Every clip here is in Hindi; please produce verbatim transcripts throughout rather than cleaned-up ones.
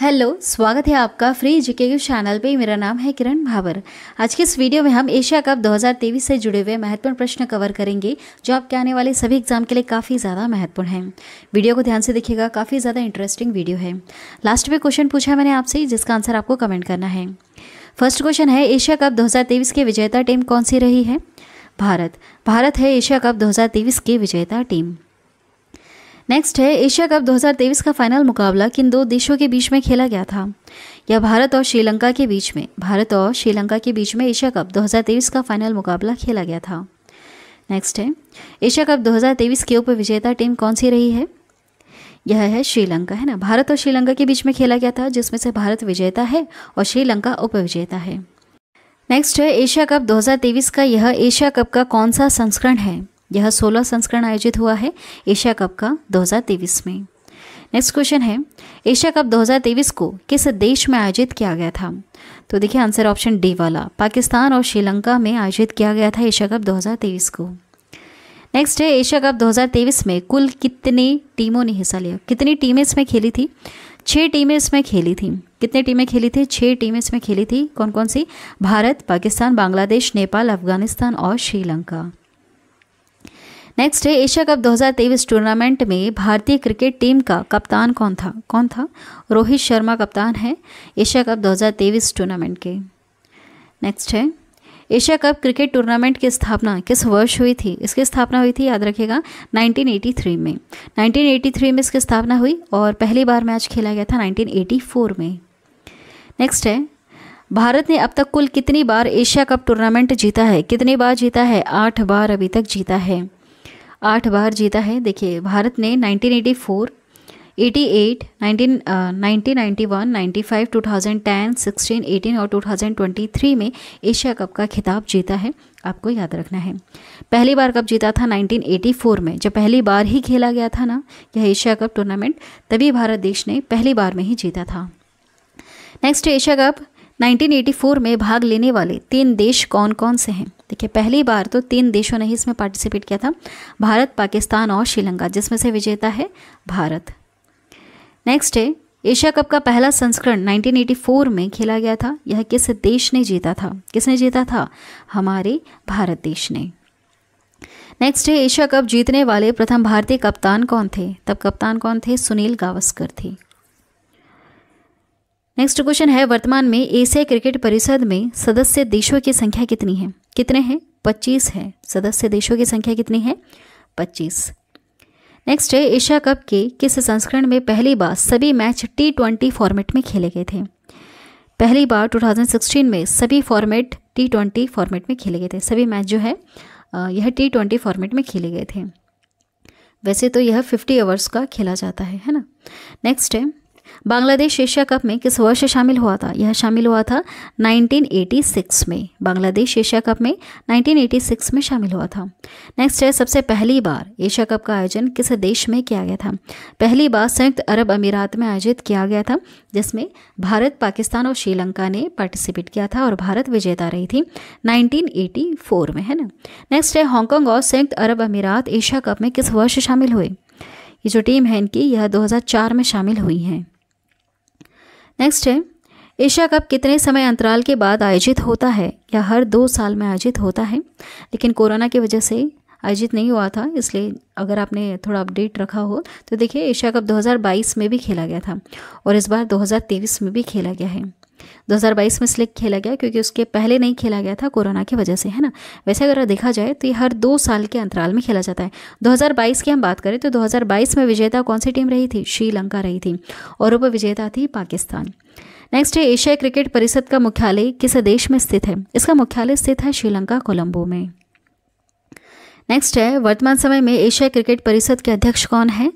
हेलो, स्वागत है आपका फ्री जीके के चैनल पे। मेरा नाम है किरण भाबर। आज के इस वीडियो में हम एशिया कप दो हज़ार तेईस से जुड़े हुए महत्वपूर्ण प्रश्न कवर करेंगे जो आपके आने वाले सभी एग्जाम के लिए काफ़ी ज़्यादा महत्वपूर्ण हैं। वीडियो को ध्यान से देखिएगा, काफ़ी ज़्यादा इंटरेस्टिंग वीडियो है। लास्ट में क्वेश्चन पूछा मैंने आपसे जिसका आंसर आपको कमेंट करना है। फर्स्ट क्वेश्चन है, एशिया कप दो हज़ार तेईस की विजेता टीम कौन सी रही है? भारत। भारत है एशिया कप दो हज़ार तेईस की विजेता टीम। नेक्स्ट है, एशिया कप दो हज़ार तेईस का फाइनल मुकाबला किन दो देशों के बीच में खेला गया था? या भारत और श्रीलंका के बीच में। भारत और श्रीलंका के बीच में एशिया कप दो हज़ार तेईस का फाइनल मुकाबला खेला गया था। नेक्स्ट है, एशिया कप दो हज़ार तेईस के उप विजेता टीम कौन सी रही है? यह है श्रीलंका, है ना। भारत और श्रीलंका के बीच में खेला गया था जिसमें से भारत विजेता है और श्रीलंका उप विजेता है। नेक्स्ट है, एशिया कप दो हज़ार तेईस का यह एशिया कप का कौन सा संस्करण है? यह सोलह संस्करण आयोजित हुआ है एशिया कप का दो हज़ार तेईस में। नेक्स्ट क्वेश्चन है, एशिया कप दो हज़ार तेईस को किस देश में आयोजित किया गया था? तो देखिए आंसर ऑप्शन डी वाला, पाकिस्तान और श्रीलंका में आयोजित किया गया था एशिया कप दो हज़ार तेईस को। नेक्स्ट है, एशिया कप दो हज़ार तेईस में कुल कितनी टीमों ने हिस्सा लिया? कितनी टीमें इसमें खेली थी? छः टीमें इसमें खेली थी। कितनी टीमें खेली थी? छः टीमें इसमें खेली थी। कौन कौन सी? भारत, पाकिस्तान, बांग्लादेश, नेपाल, अफगानिस्तान और श्रीलंका। नेक्स्ट है, एशिया कप दो हज़ार तेईस टूर्नामेंट में भारतीय क्रिकेट टीम का कप्तान कौन था? कौन था? रोहित शर्मा कप्तान है एशिया कप दो हज़ार तेईस टूर्नामेंट के। नेक्स्ट है, एशिया कप क्रिकेट टूर्नामेंट की स्थापना किस वर्ष हुई थी? इसकी स्थापना हुई थी, याद रखिएगा, नाइनटीन एटी थ्री में। नाइनटीन एटी थ्री में इसकी स्थापना हुई और पहली बार मैच खेला गया था नाइनटीन एटी फोर में। नेक्स्ट है, भारत ने अब तक कुल कितनी बार एशिया कप टूर्नामेंट जीता है? कितनी बार जीता है? आठ बार अभी तक जीता है, आठ बार जीता है। देखिए, भारत ने नाइनटीन एटी फोर, अठासी, nineteen nineteen ninety one, ninety five, two thousand ten, sixteen, eighteen और टू थाउज़ेंड ट्वेंटी थ्री में एशिया कप का खिताब जीता है। आपको याद रखना है। पहली बार कब जीता था? नाइनटीन एटी फोर में, जब पहली बार ही खेला गया था ना यह एशिया कप टूर्नामेंट, तभी भारत देश ने पहली बार में ही जीता था। Next, Asia Cup nineteen eighty four में भाग लेने वाले तीन देश कौन कौन से हैं? देखिए, पहली बार तो तीन देशों ने ही इसमें पार्टिसिपेट किया था, भारत, पाकिस्तान और श्रीलंका, जिसमें से विजेता है भारत। नेक्स्ट है, एशिया कप का पहला संस्करण नाइनटीन एटी फोर में खेला गया था। यह किस देश ने जीता था? किसने जीता था? हमारे भारत देश ने। नेक्स्ट है, एशिया कप जीतने वाले प्रथम भारतीय कप्तान कौन थे? तब कप्तान कौन थे? सुनील गावस्कर थे। नेक्स्ट क्वेश्चन है, वर्तमान में एशिया क्रिकेट परिषद में सदस्य देशों की संख्या कितनी है? कितने हैं? पच्चीस है। सदस्य देशों की संख्या कितनी है? पच्चीस। नेक्स्ट है, एशिया कप के किस संस्करण में पहली बार सभी मैच टी ट्वेंटी फॉर्मेट में खेले गए थे? पहली बार टू थाउज़ेंड सिक्सटीन में सभी फॉर्मेट टी ट्वेंटी फॉर्मेट में खेले गए थे। सभी मैच जो है यह टी ट्वेंटी फॉर्मेट में खेले गए थे। वैसे तो यह फिफ्टी ओवर्स का खेला जाता है, है ना। नेक्स्ट है, बांग्लादेश एशिया कप में किस वर्ष शामिल हुआ था? यह शामिल हुआ था नाइनटीन एटी सिक्स में। बांग्लादेश एशिया कप में नाइनटीन एटी सिक्स में शामिल हुआ था। नेक्स्ट है, सबसे पहली बार एशिया कप का आयोजन किस देश में किया गया था? पहली बार संयुक्त अरब अमीरात में आयोजित किया गया था, जिसमें भारत, पाकिस्तान और श्रीलंका ने पार्टिसिपेट किया था और भारत विजेता रही थी नाइनटीन एटी फोर में, है ना। नेक्स्ट है, हांगकॉन्ग और संयुक्त अरब अमीरात एशिया कप में किस वर्ष शामिल हुए? ये जो टीम है इनकी, यह दो हज़ार चार में शामिल हुई है। नेक्स्ट है, एशिया कप कितने समय अंतराल के बाद आयोजित होता है? या हर दो साल में आयोजित होता है, लेकिन कोरोना की वजह से आयोजित नहीं हुआ था, इसलिए अगर आपने थोड़ा अपडेट रखा हो तो देखिए, एशिया कप दो हज़ार बाईस में भी खेला गया था और इस बार दो हज़ार तेईस में भी खेला गया है। दो हज़ार बाईस में इसलिए खेला गया क्योंकि उसके पहले नहीं खेला गया था कोरोना की वजह से, है ना। वैसे अगर देखा जाए तो ये हर दो साल के अंतराल में खेला जाता है। दो हज़ार बाईस की हम बात करें तो दो हज़ार बाईस में विजेता कौन सी टीम रही थी? श्रीलंका रही थी और उप विजेता थी पाकिस्तान। नेक्स्ट है, एशिया क्रिकेट परिषद का मुख्यालय किस देश में स्थित है? इसका मुख्यालय स्थित है श्रीलंका, कोलंबो में। नेक्स्ट है, वर्तमान समय में एशिया क्रिकेट परिषद के अध्यक्ष कौन है?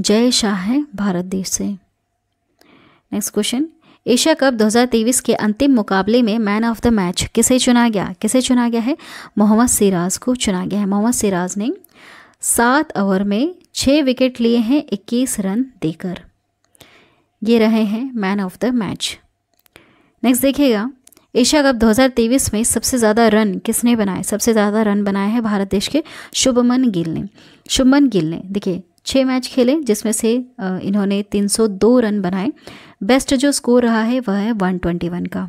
जय शाह है, भारत देश से। नेक्स्ट क्वेश्चन, एशिया कप दो हज़ार तेईस के अंतिम मुकाबले में मैन ऑफ द मैच किसे चुना गया? किसे चुना गया है? मोहम्मद सिराज को चुना गया है। मोहम्मद सिराज ने सात ओवर में छः विकेट लिए हैं इक्कीस रन देकर। ये रहे हैं man of the match. Next देखिएगा, एशिया कप दो हज़ार तेईस में सबसे ज़्यादा रन किसने बनाए? सबसे ज़्यादा रन बनाए हैं भारत देश के शुभमन गिल ने। शुभमन गिल ने देखिए छः मैच खेले जिसमें से इन्होंने तीन सौ दो रन बनाए। बेस्ट जो स्कोर रहा है वह है एक सौ इक्कीस का।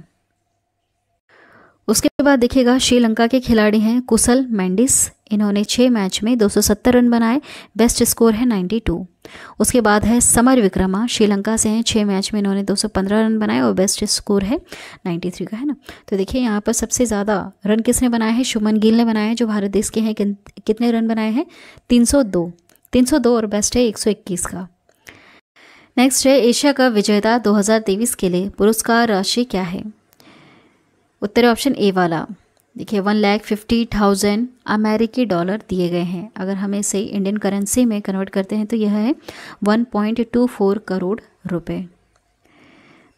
उसके बाद देखिएगा श्रीलंका के खिलाड़ी हैं कुशल मैंडिस, इन्होंने छः मैच में दो सौ सत्तर रन बनाए, बेस्ट स्कोर है बानवे। उसके बाद है समर विक्रमा, श्रीलंका से हैं, छः मैच में इन्होंने दो सौ पंद्रह रन बनाए और बेस्ट स्कोर है तिरानवे का, है ना। तो देखिए यहाँ पर सबसे ज़्यादा रन किसने बनाए हैं, शुभमन गिल ने बनाए हैं जो भारत देश के हैं। कितने रन बनाए हैं, तीन सौ दो तीन सौ दो, और बेस्ट है एक सौ इक्कीस का। नेक्स्ट है एशिया कप विजेता दो हज़ार तेईस के लिए पुरस्कार राशि क्या है। उत्तर ऑप्शन ए वाला, देखिए वन लैख फिफ्टी थाउजेंड अमेरिकी डॉलर दिए गए हैं। अगर हमें इसे इंडियन करेंसी में कन्वर्ट करते हैं तो यह है एक पॉइंट दो चार करोड़ रुपए।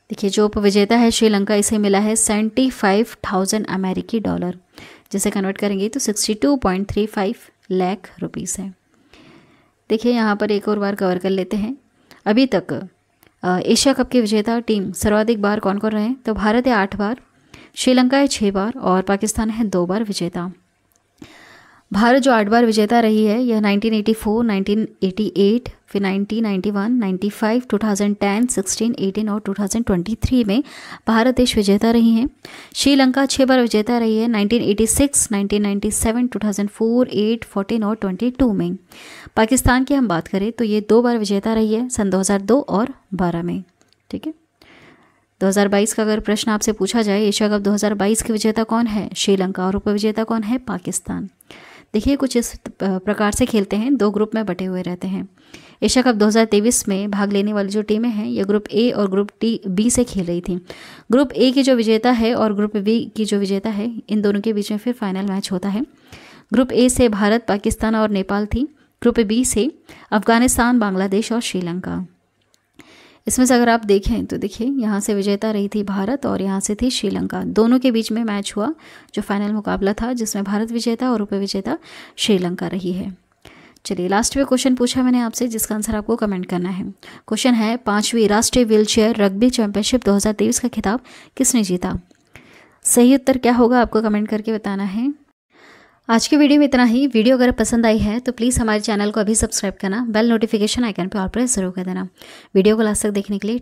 देखिए जो उपविजेता है श्रीलंका, इसे मिला है सेवेंटी फाइव थाउजेंड अमेरिकी डॉलर, जिसे कन्वर्ट करेंगे तो sixty two point three five lakh rupees है। देखिए यहाँ पर एक और बार कवर कर लेते हैं। अभी तक एशिया कप के विजेता टीम सर्वाधिक बार कौन कौन रहे हैं, तो भारत है आठ बार, श्रीलंका है छः बार और पाकिस्तान है दो बार विजेता। भारत जो आठ बार विजेता रही है, यह nineteen eighty four, nineteen eighty eight, फिर nineteen ninety one, ninety five, twenty ten, sixteen, eighteen और ट्वेंटी ट्वेंटी थ्री में भारत देश विजेता रही है। श्रीलंका छः बार विजेता रही है, nineteen eighty six, nineteen ninety seven, two thousand four, eight, fourteen और बाईस में। पाकिस्तान की हम बात करें तो ये दो बार विजेता रही है, सन दो हज़ार दो और बारह में। ठीक है, दो हज़ार बाईस का अगर प्रश्न आपसे पूछा जाए, एशिया कप दो हज़ार बाईस के विजेता कौन है, श्रीलंका, और उपविजेता कौन है, पाकिस्तान। देखिए कुछ इस प्रकार से खेलते हैं, दो ग्रुप में बटे हुए रहते हैं। एशिया कप दो हज़ार तेईस में भाग लेने वाली जो टीमें हैं, ये ग्रुप ए और ग्रुप टी बी से खेल रही थी। ग्रुप ए की जो विजेता है और ग्रुप बी की जो विजेता है, इन दोनों के बीच में फिर फाइनल मैच होता है। ग्रुप ए से भारत, पाकिस्तान और नेपाल थी। ग्रुप बी से अफगानिस्तान, बांग्लादेश और श्रीलंका। इसमें से अगर आप देखें तो देखिए यहाँ से विजेता रही थी भारत और यहाँ से थी श्रीलंका। दोनों के बीच में मैच हुआ जो फाइनल मुकाबला था, जिसमें भारत विजेता और उपविजेता श्रीलंका रही है। चलिए लास्ट में क्वेश्चन पूछा मैंने आपसे, जिसका आंसर आपको कमेंट करना है। क्वेश्चन है, पाँचवीं राष्ट्रीय व्हीलचेयर रग्बी चैंपियनशिप दो हज़ार तेईस का खिताब किसने जीता। सही उत्तर क्या होगा आपको कमेंट करके बताना है। आज के वीडियो में इतना ही। वीडियो अगर पसंद आई है तो प्लीज़ हमारे चैनल को अभी सब्सक्राइब करना, बेल नोटिफिकेशन आइकन पर और प्रेस जरूर कर देना। वीडियो को लास्ट तक देखने के लिए